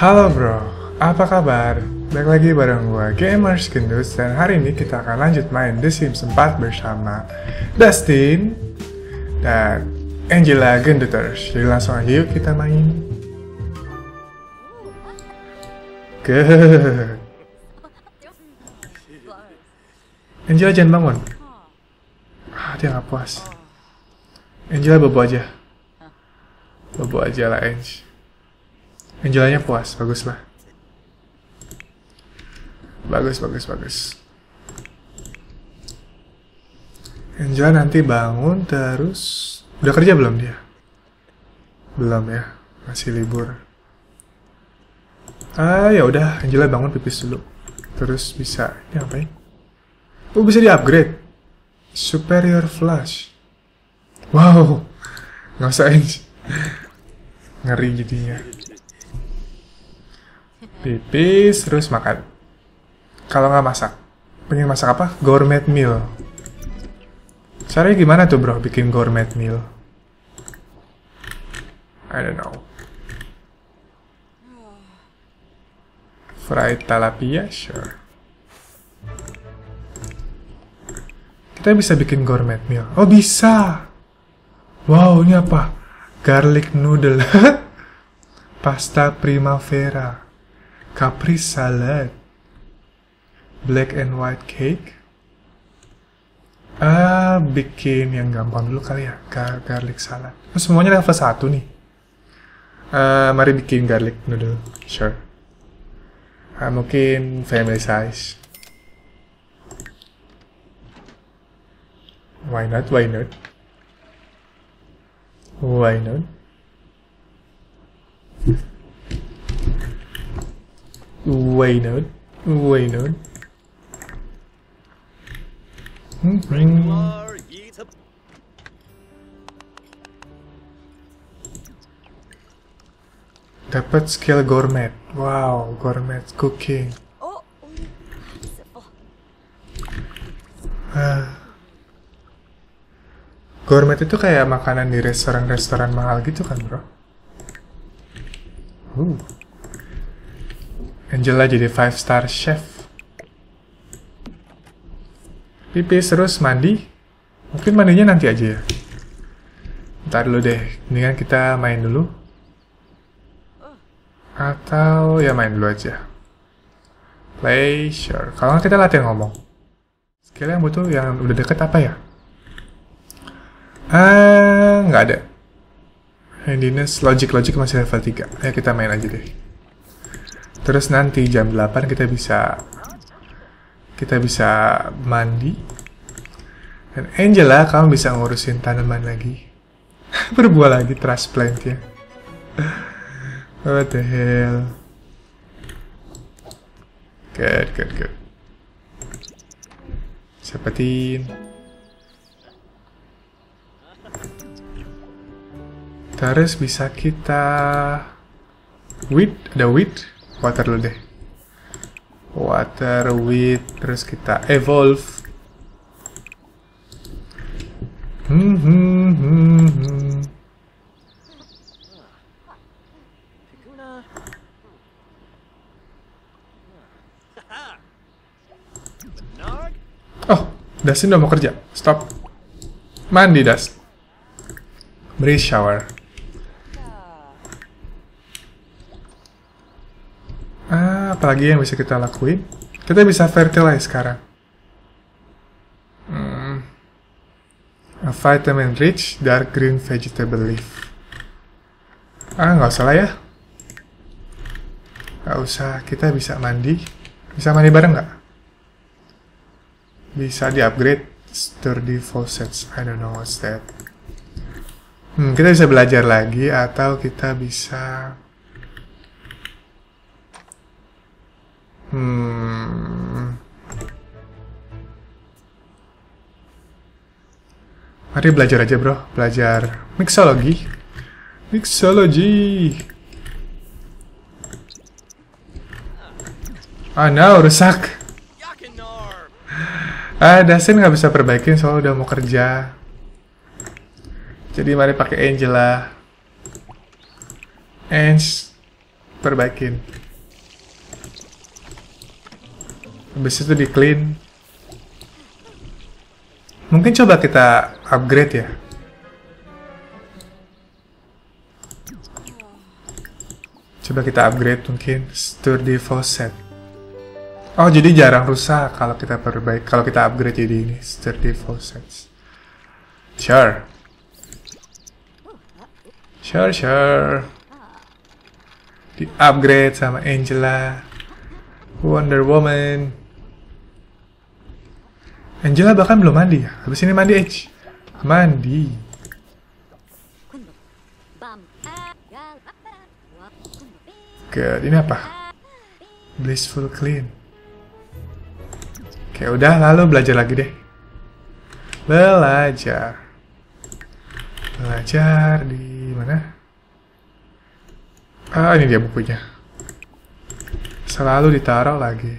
Halo bro, apa kabar? Balik lagi bareng gue, GamersGendutz, dan hari ini kita akan lanjut main The Sims 4 bersama Dustin dan Angela Genduters. Jadi langsung aja yuk kita main. Good. Angela jangan bangun. Dia nggak puas. Angela bobo aja. Bobo aja lah Ange. Angelanya puas, bagus lah. Bagus. Angela nanti bangun terus. Udah kerja belum dia? Belum ya, masih libur. Ah ya udah, Angela bangun pipis dulu. Terus bisa dia ngapain? Oh bisa di upgrade. Superior flash. Wow, nggak usah Ange. Ngeri jadinya. Pipis, terus makan. Kalau nggak masak, pengen masak apa? Gourmet meal. Caranya gimana tuh bro, bikin gourmet meal? I don't know. Fried tilapia, sure. Kita bisa bikin gourmet meal. Oh bisa. Wow, ini apa? Garlic noodle. Pasta primavera. Capri salad, black and white cake. Bikin yang gampang dulu kali ya, garlic salad. Oh, semuanya level 1 nih. Mari bikin garlic noodle, sure. Mungkin family size. Why not? Why not? Dapat skill gourmet. Wow, gourmet cooking. Gourmet itu kayak makanan di restoran-restoran mahal gitu kan, bro? Angela jadi 5-star chef. Pipis terus mandi. Mungkin mandinya nanti aja ya. Ntar dulu deh. Mendingan kita main dulu. Atau ya main dulu aja. Play, sure. Kalau nggak kita latihan ngomong. Skill yang butuh yang udah deket apa ya? Nggak ada. Handiness, logic masih level 3. Ayo kita main aja deh. Terus nanti jam 8 kita bisa mandi. Dan Angela, kamu bisa ngurusin tanaman lagi. Berbuah lagi transplant ya. What the hell. Good. Seperti terus bisa kita ada wheat. Water dulu deh. Water, wheat, terus kita evolve. Oh, Dustin udah mau kerja. Stop. Mandi, Dust. Beri shower. Apalagi yang bisa kita lakuin? Kita bisa fertilize sekarang. A vitamin rich dark green vegetable leaf. Nggak usah lah ya. Nggak usah, kita bisa mandi. Bisa mandi bareng nggak? Bisa di-upgrade sturdy faucets. I don't know what's that. Kita bisa belajar lagi atau kita bisa... Mari belajar aja bro, belajar mixology. Ah no, rusak. Dustin nggak bisa perbaikin soalnya udah mau kerja. Jadi mari pakai Angela. perbaikin. Habis itu di clean. Mungkin coba kita upgrade ya. Coba kita upgrade mungkin sturdy faucet. Oh, jadi jarang rusak kalau kita perbaiki, kalau kita upgrade jadi ini sturdy faucets. Sure. Sure, sure. Di upgrade sama Angela. Wonder Woman. Angela bahkan belum mandi ya. Habis ini mandi, H. Mandi. Good. Ini apa? Blissful clean. Oke, udah. Lalu belajar lagi deh. Belajar. Belajar di mana? Ah, ini dia bukunya. Selalu ditaruh lagi.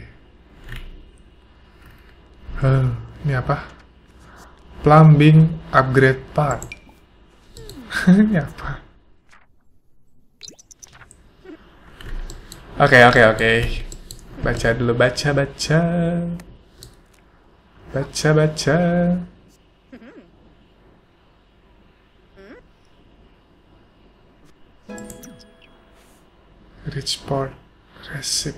Ini apa? Plumbing upgrade part. Ini apa? Oke. Baca dulu, baca. Ridgeport resip.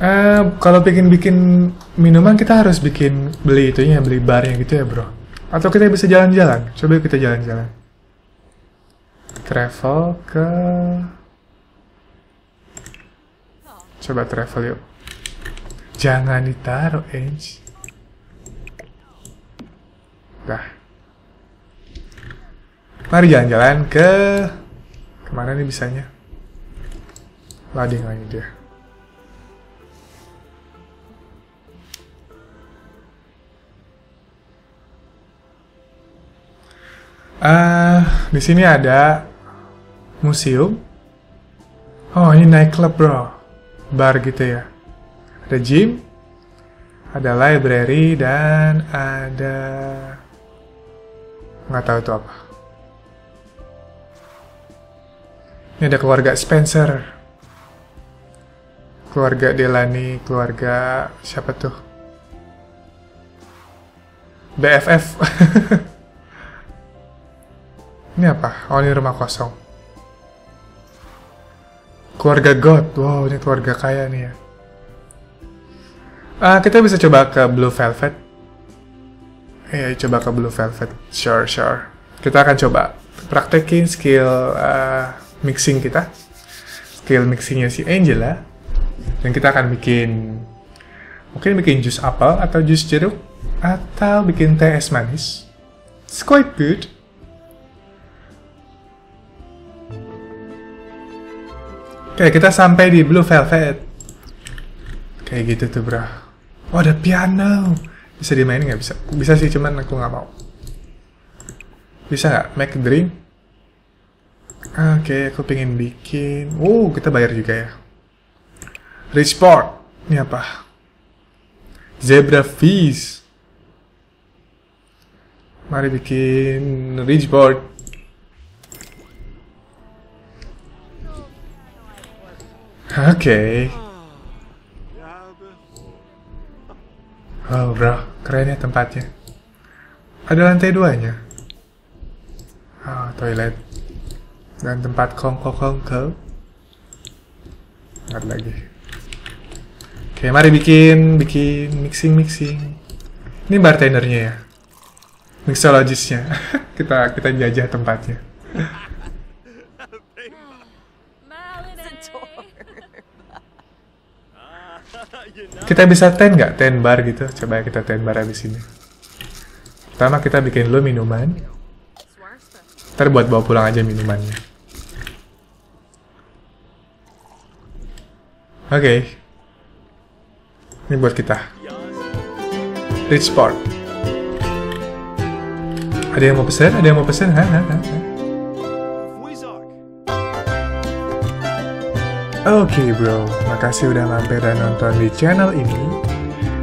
Kalau bikin minuman kita harus beli itunya, beli barnya gitu ya bro. Atau kita bisa jalan-jalan. Coba kita jalan-jalan. Travel ke. Coba travel yuk. Jangan ditaruh, Ange. Dah. Mari jalan-jalan ke. Kemana nih bisanya? Loading lagi dia. Di sini ada museum. Oh, ini nightclub bro. Bar gitu ya. Ada gym, ada library, dan ada nggak tahu itu apa. Ini ada keluarga Spencer, keluarga Delany, keluarga siapa tuh? BFF. Ini apa? Oh, ini rumah kosong. Keluarga God, wow, ini keluarga kaya nih ya. Kita bisa coba ke Blue Velvet. Iya, coba ke Blue Velvet. Sure, sure. Kita akan coba praktekin skill mixing kita. Skill mixingnya si Angela. Dan kita akan bikin, mungkin bikin jus apel, atau jus jeruk, atau bikin teh es manis. It's quite good. Oke, kita sampai di Blue Velvet. Kayak gitu tuh bro. Oh, ada piano. Bisa dimainin nggak? Bisa. Bisa sih, cuman aku nggak mau. Bisa nggak? Make a drink. Oke, aku pengen bikin. Oh, kita bayar juga ya. Ridgeport. Ini apa? Zebra Fish. Mari bikin Ridgeport. Oke. Oh bro, keren ya tempatnya. Ada lantai duanya. Oh, toilet. Dan tempat kongko-kongko. Nggak lagi. Oke, mari bikin mixing. Ini bartendernya ya. Mixologisnya. kita jajah tempatnya. Kita bisa ten nggak? Ten bar gitu. Coba kita ten bar abis ini. Pertama kita bikin dulu minuman. Ntar buat bawa pulang aja minumannya. Oke. Ini buat kita. Ridgeport. Ada yang mau pesen? Ada yang mau pesen? Oke bro, makasih udah mampir dan nonton di channel ini.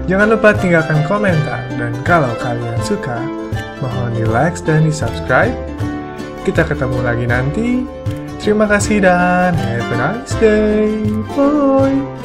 Jangan lupa tinggalkan komentar, dan kalau kalian suka, mohon di like dan di subscribe. Kita ketemu lagi nanti. Terima kasih dan have a nice day. Bye.